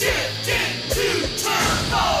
Shift into turbo.